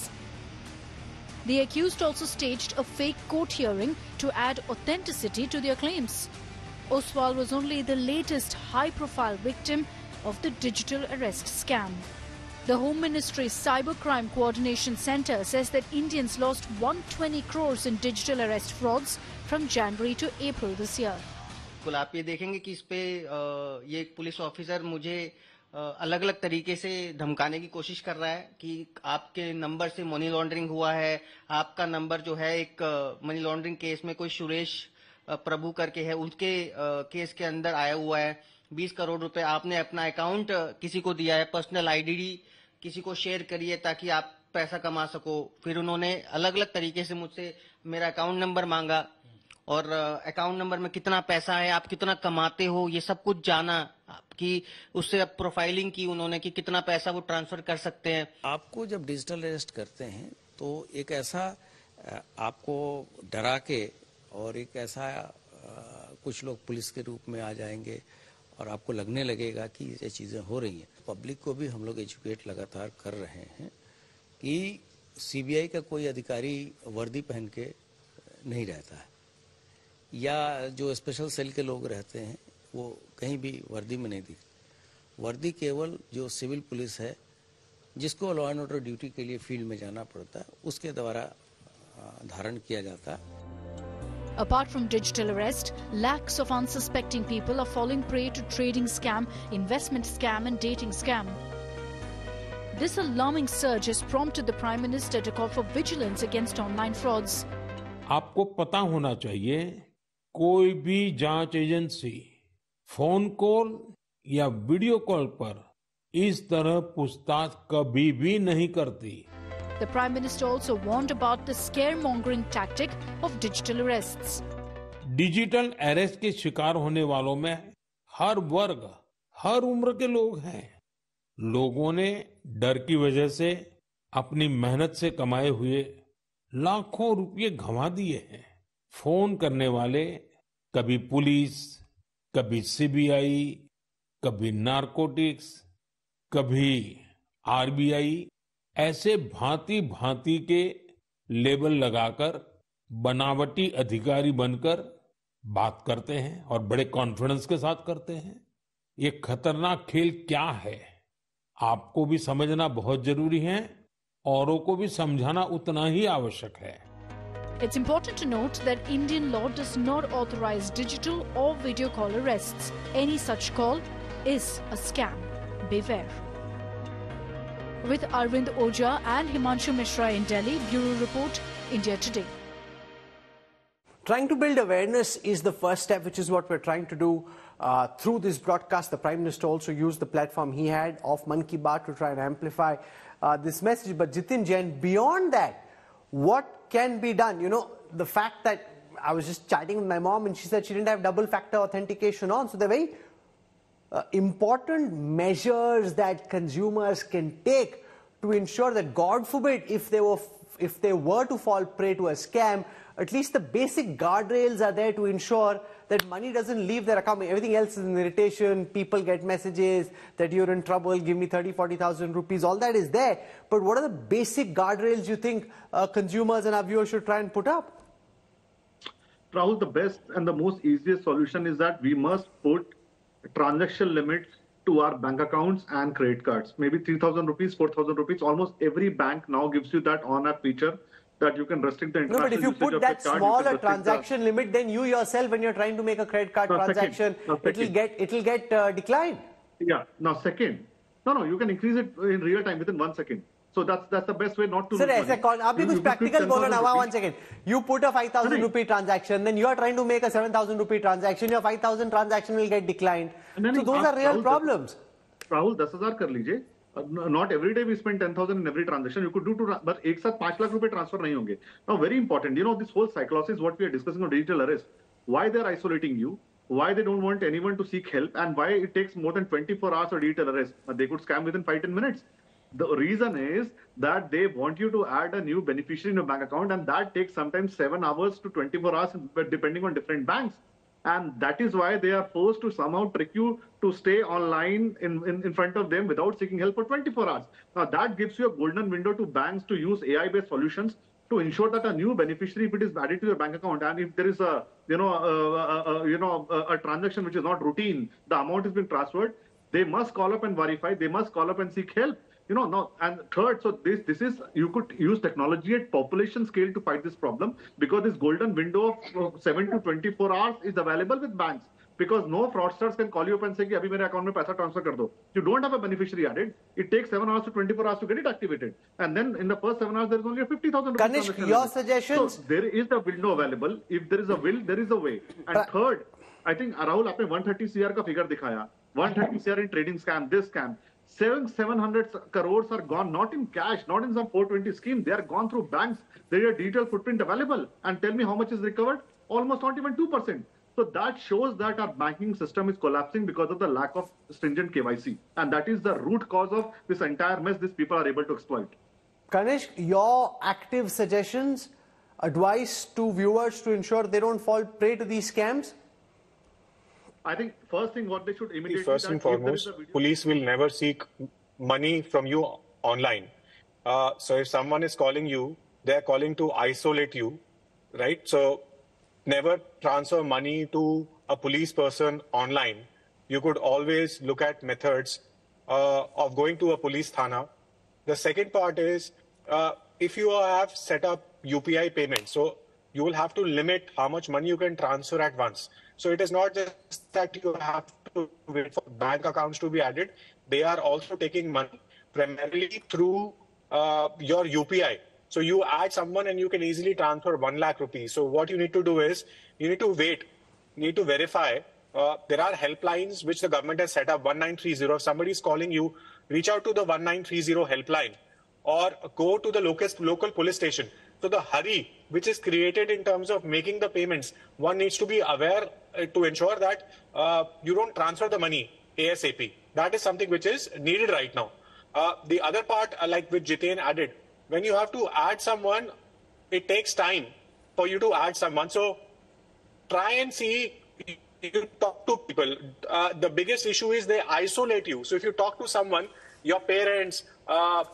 The accused also staged a fake court hearing to add authenticity to their claims. Oswal was only the latest high-profile victim of the digital arrest scam. The Home Ministry's Cyber Crime Coordination Center says that Indians lost 120 crores in digital arrest frauds from January to April this year. आप ये देखेंगे कि इस पे ये एक police officer मुझे अलग अलग तरीके से धमकाने की कोशिश कर रहा है कि आपके नंबर से मनी लॉन्ड्रिंग हुआ है, आपका नंबर जो है एक मनी लॉन्ड्रिंग केस में कोई सुरेश प्रभु करके है, उनके केस के अंदर आया हुआ है. 20 करोड़ रुपए आपने अपना अकाउंट किसी को दिया है, पर्सनल आईडी किसी को शेयर करिए ताकि आप पैसा कमा सको. फिर उन्होंने अलग अलग तरीके से मुझसे मेरा अकाउंट नंबर मांगा और अकाउंट नंबर में कितना पैसा है, आप कितना कमाते हो, ये सब कुछ जाना. आपकी उससे अब प्रोफाइलिंग की उन्होंने कि कितना पैसा वो ट्रांसफर कर सकते हैं. आपको जब डिजिटल अरेस्ट करते हैं तो एक ऐसा आपको डरा के और एक ऐसा कुछ लोग पुलिस के रूप में आ जाएंगे और आपको लगने लगेगा कि ये चीज़ें हो रही हैं। पब्लिक को भी हम लोग एजुकेट लगातार कर रहे हैं कि सीबीआई का कोई अधिकारी वर्दी पहन के नहीं रहता है, या जो स्पेशल सेल के लोग रहते हैं वो कहीं भी वर्दी में नहीं दिखते। वर्दी केवल जो सिविल पुलिस है, जिसको लॉ एंड ऑर्डर ड्यूटी के लिए फील्ड में जाना पड़ता है, उसके द्वारा धारण किया जाता है। Apart from digital arrest, lakhs of unsuspecting people are falling prey to trading scam, investment scam and dating scam. This alarming surge has prompted the Prime Minister to call for vigilance against online frauds. आपको पता होना चाहिए, कोई भी जांच agency phone call या video call पर इस तरह पूछताछ कभी भी नहीं करती। The Prime Minister also warned about the scaremongering tactic of digital arrests. Digital arrest के शिकार होने वालों में हर वर्ग, हर उम्र के लोग हैं। लोगों ने डर की वजह से अपनी मेहनत से कमाए हुए लाखों रुपए गंवा दिए हैं। फोन करने वाले कभी पुलिस, कभी सीबीआई, कभी नारकोटिक्स, कभी आरबीआई, ऐसे भांति भांति के लेबल लगाकर बनावटी अधिकारी बनकर बात करते हैं और बड़े कॉन्फिडेंस के साथ करते हैं। ये खतरनाक खेल क्या है, आपको भी समझना बहुत जरूरी है, औरों को भी समझाना उतना ही आवश्यक है। It's important to note that Indian law does not authorize digital or video call arrests. Any such call is a scam. Beware. With Arvind Oja and Himanshu Mishra in Delhi, Bureau Report, India Today. Trying to build awareness is the first step, which is what we're trying to do through this broadcast. The Prime Minister also used the platform he had of Mann Ki Baat to try and amplify this message. But Jitin Jain, beyond that, what can be done? You know, the fact that I was just chatting with my mom and she said she didn't have double factor authentication on, so they're very important measures that consumers can take to ensure that, God forbid, if they were to fall prey to a scam, at least the basic guardrails are there to ensure that money doesn't leave their account. Everything else is an irritation. People get messages that you're in trouble, give me 30,000-40,000 rupees. All that is there. But what are the basic guardrails you think consumers and our viewers should try and put up? Rahul, the best and the most easiest solution is that we must put transaction limits to our bank accounts and credit cards. Maybe 3,000 rupees, 4,000 rupees. Almost every bank now gives you that on app feature that you can restrict the international usage of your card. No, but if you put that smaller transaction limit, then you yourself, when you're trying to make a credit card transaction, it will get declined. Yeah. Now, second, no, you can increase it in real time within 1 second. So that's the best way not to. Sir, ऐसा कौन? आपने कुछ practical बोला ना? Now 1 second. You put a 5,000 rupee transaction, then you are trying to make a 7,000 rupee transaction. Your 5,000 transaction will get declined. So those are real problems. Rahul, 10,000 कर लीजिए. Not every day we spend 10,000 in every transaction. You could do two, but एक साथ 5 लाख रुपए transfer नहीं होंगे. Now very important. You know, this whole psychology is what we are discussing on digital arrest. Why they are isolating you? Why they don't want anyone to seek help? And why it takes more than 24 hours for digital arrest? They could scam within 5-10 minutes. The reason is that they want you to add a new beneficiary in your bank account, and that takes sometimes 7 hours to 24 hours depending on different banks. And that is why they are forced to somehow trick you to stay online in front of them without seeking help for 24 hours. Now that gives you a golden window to banks to use AI-based solutions to ensure that a new beneficiary, if it is added to your bank account, and if there is a transaction which is not routine, the amount has been transferred, they must call up and verify, they must call up and seek help. You know, now, and third, so this is, you could use technology at population scale to fight this problem, because this golden window of 7 to 24 hours is available with banks, because no fraudsters can call you up and say, abhi mere account mein paisa transfer kar do. You don't have a beneficiary added. It takes 7 hours to 24 hours to get it activated. And then in the first 7 hours, there is only 50,000. Kanishk, your suggestions? So there is a window available. If there is a will, there is a way. And third, I think, Rahul, aapne 130 crore ka figure dikhaya. 130 crore in trading scam, this scam. 700 crores are gone, not in cash, not in some 420 scheme. They are gone through banks. There is a digital footprint available. And tell me how much is recovered? Almost not even 2%. So that shows that our banking system is collapsing because of the lack of stringent KYC. And that is the root cause of this entire mess these people are able to exploit. Kanishk, your active suggestions, advice to viewers to ensure they don't fall prey to these scams? I think first thing what they should immediately... First and foremost, police will never seek money from you online. So if someone is calling you, they're calling to isolate you, right? So never transfer money to a police person online. You could always look at methods of going to a police thana. The second part is if you have set up UPI payment, so you will have to limit how much money you can transfer at once. So it is not just that you have to wait for bank accounts to be added. They are also taking money primarily through your UPI. So you add someone and you can easily transfer 1 lakh rupees. So what you need to do is you need to wait, you need to verify. There are helplines which the government has set up, 1930. If somebody is calling you, reach out to the 1930 helpline or go to the local police station. So the hurry which is created in terms of making the payments, one needs to be aware to ensure that you don't transfer the money ASAP. That is something which is needed right now. The other part, like which Jitain added, when you have to add someone, it takes time for you to add someone. So try and see, you talk to people. The biggest issue is they isolate you. So if you talk to someone, your parents or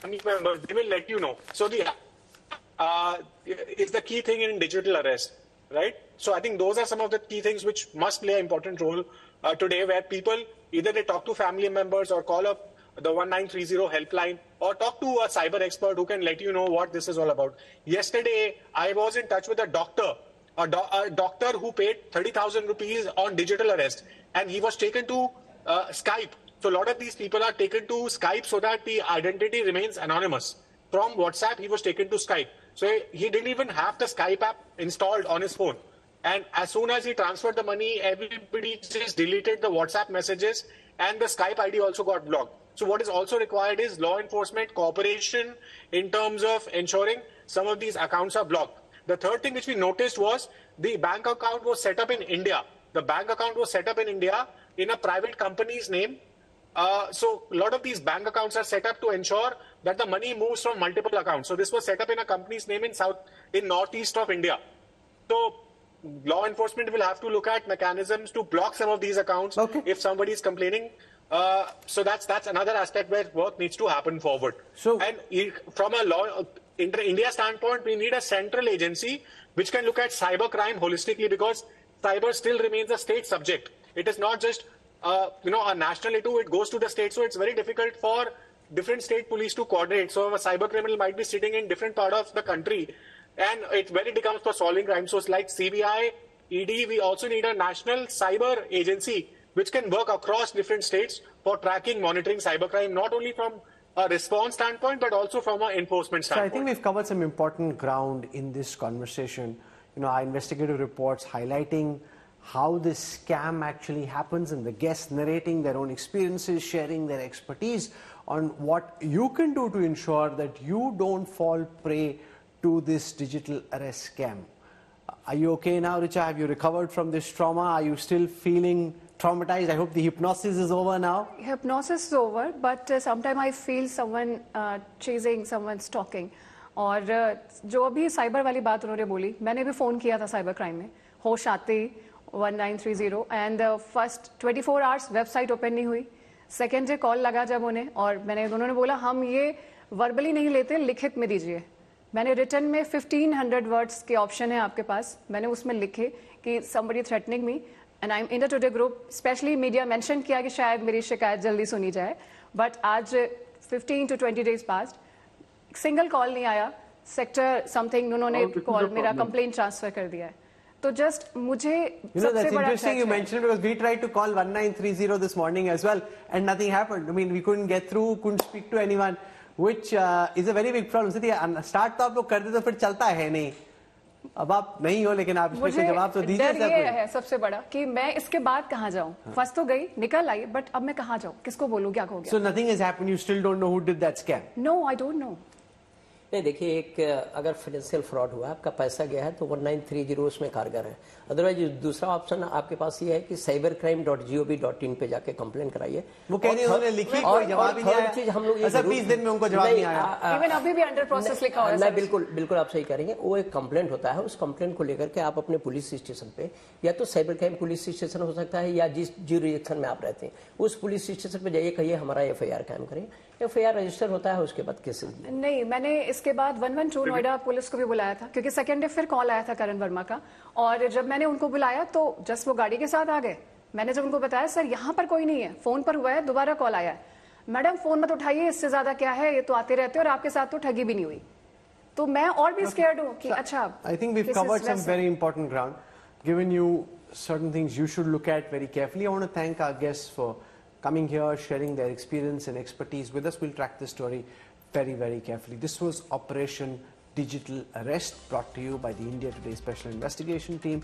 family members, they will let you know. So it's the key thing in digital arrest, right? So I think those are some of the key things which must play an important role today, where people, either they talk to family members or call up the 1930 helpline or talk to a cyber expert who can let you know what this is all about. Yesterday, I was in touch with a doctor who paid 30,000 rupees on digital arrest, and he was taken to Skype. So a lot of these people are taken to Skype so that the identity remains anonymous. From WhatsApp, he was taken to Skype. So he didn't even have the Skype app installed on his phone. And as soon as he transferred the money, everybody just deleted the WhatsApp messages, and the Skype ID also got blocked. So what is also required is law enforcement cooperation in terms of ensuring some of these accounts are blocked. The third thing which we noticed was the bank account was set up in India. The bank account was set up in India in a private company's name. So a lot of these bank accounts are set up to ensure that the money moves from multiple accounts. So this was set up in a company's name in northeast of India. So law enforcement will have to look at mechanisms to block some of these accounts if somebody is complaining. So that's another aspect where work needs to happen forward. So, and from a law in India standpoint, we need a central agency which can look at cyber crime holistically, because cyber still remains a state subject. It is not just a national issue; it goes to the state. So it's very difficult for different state police to coordinate. So a cyber criminal might be sitting in different part of the country, and it comes for solving crime. So it's like CBI, ED. We also need a national cyber agency which can work across different states for tracking, monitoring cybercrime, not only from a response standpoint, but also from an enforcement standpoint. So I think we've covered some important ground in this conversation. You know, our investigative reports highlighting how this scam actually happens and the guests narrating their own experiences, sharing their expertise on what you can do to ensure that you don't fall prey to this digital arrest scam. Are you okay now, Richa? Have you recovered from this trauma? Are you still feeling traumatized? I hope the hypnosis is over now. Hypnosis is over, but sometimes I feel someone chasing, someone stalking. और जो अभी cyber वाली बात उन्होंने बोली, मैंने भी phone किया था cyber crime में, होश आते ही 1930 and first 24 hours website open नहीं हुई, second day call लगा जब उन्हें और उन्होंने बोला हम ये verbally नहीं लेते, लिखित में दीजिए. मैंने written में 1500 words के option है आपके पास, मैंने उसमें लिखे कि somebody threatening me. And I'm in the Today group, especially media mentioned किया कि शायद मेरी शिकायत जल्दी सुनी जाए. But आज 15 to 20 days past, single call नहीं आया. Sector something उन्होंने call मेरा complaint transfer कर दिया है. So just मुझे that's interesting you mentioned, because we tried to call 1930 this morning as well, and nothing happened. I mean, we couldn't get through, couldn't speak to anyone, which is a very big problem. So start तो आप लोग कर देते फिर चलता है नहीं. अब आप नहीं हो, लेकिन आप इसमें जवाब तो दीजिए. मुझे ये है सबसे बड़ा कि मैं इसके बाद कहाँ जाऊँ. फर्स्ट तो गई, निकल आई, बट अब मैं कहाँ जाऊँ, किसको बोलूँ, क्या हो गया. So nothing has happened. You still don't know who did that scam. No, I don't know. नहीं, देखिए एक अगर फाइनेंशियल फ्रॉड हुआ, आपका पैसा गया है तो 1930 उसमें कारगर है। अदरवाइज दूसरा ऑप्शन आपके पास ये है कि cybercrime.gov.in पे जाके कंप्लेन कराइए। वो कहने उन्होंने लिखी कोई जवाब नहीं आया। चीज हम लोग 20 दिन में उनको जवाब नहीं आया। इवन अभी भी अंडर प्रोसेस लिखा हुआ है। नहीं, बिल्कुल बिल्कुल आप सही करेंगे। वो एक कंप्लेंट होता है, उस कंप्लेंट को लेकर के आप अपने पुलिस स्टेशन पे, या तो साइबर क्राइम पुलिस स्टेशन हो सकता है या जिस ज्यूरिडिक्शन में आप रहते हैं उस पुलिस स्टेशन पे जाइए, कहिए हमारा FIR कायम करें। FIR रजिस्टर होता है, उसके बाद केस नहीं। मैंने इसके बाद 112 नोएडा पुलिस को भी बुलाया था, क्योंकि सेकेंड डे फिर कॉल आया था करण वर्मा का, और जब मैंने उनको बुलाया तो जस्ट वो गाड़ी के साथ आ गए। मैंने जब उनको बताया सर यहाँ पर कोई नहीं है, फोन पर हुआ है, दोबारा कॉल आया है, मैडम फोन मत उठाइए, इससे ज्यादा क्या है, ये तो आते रहते हैं और आपके साथ तो ठगी भी नहीं हुई। तो मैं और भी स्केयर्ड हूँ कि अच्छा। I think we have covered some very important ground, given you certain things you should look at very carefully. I want to thank our guests for coming here, sharing their experience and expertise with us. We'll track this story very, very carefully. This was Operation Digital Arrest, brought to you by the India Today Special Investigation Team.